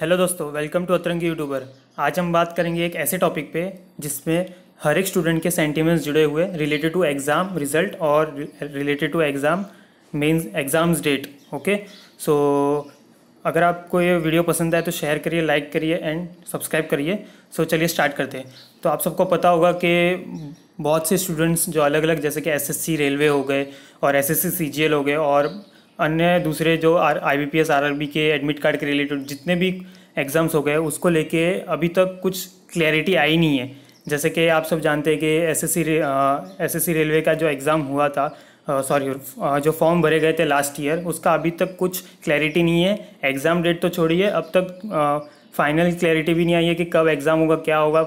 Hello दोस्तों, welcome to अतरंगी YouTuber. आज हम बात करेंगे एक ऐसे टॉपिक पे जिसमें हर एक स्टूडेंट के सेंटीमेंट्स जुड़े हुए रिलेटेड टू एग्ज़ाम रिजल्ट और related to exam mains exams date. Okay, so अगर आपको ये वीडियो पसंद आए तो शेयर करिए, लाइक करिए एंड सब्सक्राइब करिए। सो चलिए स्टार्ट करते हैं। तो आप सबको पता होगा कि बहुत से स्टूडेंट्स जो अलग अलग जैसे कि SSC रेलवे हो गए और SSC CGL हो गए और अन्य दूसरे जो IBPS RRB के एडमिट कार्ड के रिलेटेड जितने भी एग्ज़ाम्स हो गए उसको लेके अभी तक कुछ क्लैरिटी आई नहीं है। जैसे कि आप सब जानते हैं कि SSC रेलवे का जो एग्ज़ाम हुआ था, सॉरी जो फॉर्म भरे गए थे लास्ट ईयर, उसका अभी तक कुछ क्लैरिटी नहीं है। एग्ज़ाम डेट तो छोड़िए, अब तक फाइनल क्लैरिटी भी नहीं आई है कि कब एग्ज़ाम होगा, क्या होगा,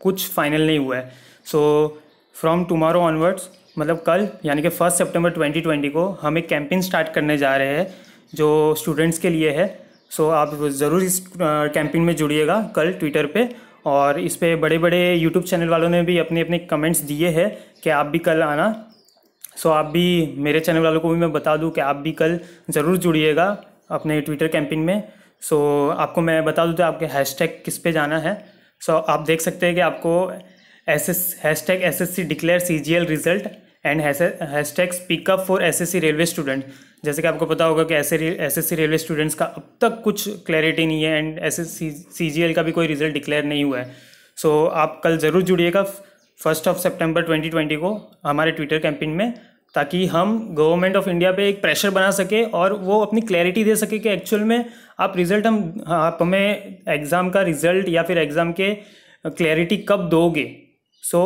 कुछ फाइनल नहीं हुआ है। सो फ्रॉम टुमारो ऑनवर्ड्स, मतलब कल यानी कि 1 सितंबर 2020 को हम एक कैंपेन स्टार्ट करने जा रहे हैं जो स्टूडेंट्स के लिए है। सो आप ज़रूर इस कैंपेन में जुड़िएगा कल ट्विटर पे, और इस पर बड़े बड़े यूट्यूब चैनल वालों ने भी अपने अपने कमेंट्स दिए हैं कि आप भी कल आना। सो आप भी, मेरे चैनल वालों को भी मैं बता दूं कि आप भी कल ज़रूर जुड़िएगा अपने ट्विटर कैंपेन में। सो आपको मैं बता दूँ तो आपके हैशटैग किस पे जाना है। सो आप देख सकते हैं कि आपको #SSC declare CGL result and hashtag speak up for SSC railway student. जैसे कि आपको पता होगा कि SSC रेलवे स्टूडेंट्स का अब तक कुछ क्लैरिटी नहीं है एंड SSC CGL का भी कोई रिजल्ट डिक्लेयर नहीं हुआ है। सो आप कल ज़रूर जुड़िएगा 1 सितंबर 2020 को हमारे ट्विटर कैंपेन में, ताकि हम गवर्नमेंट ऑफ इंडिया पे एक प्रेशर बना सके और वो अपनी क्लैरिटी दे सके कि एक्चुअल में आप हमें एग्ज़ाम का रिजल्ट या फिर एग्ज़ाम के क्लैरिटी कब दोगे। सो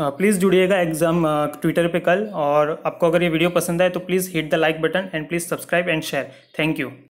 प्लीज़ जुड़िएगा एग्ज़ाम ट्विटर पे कल। और आपको अगर ये वीडियो पसंद आए तो please hit the like button and please subscribe and share. Thank you.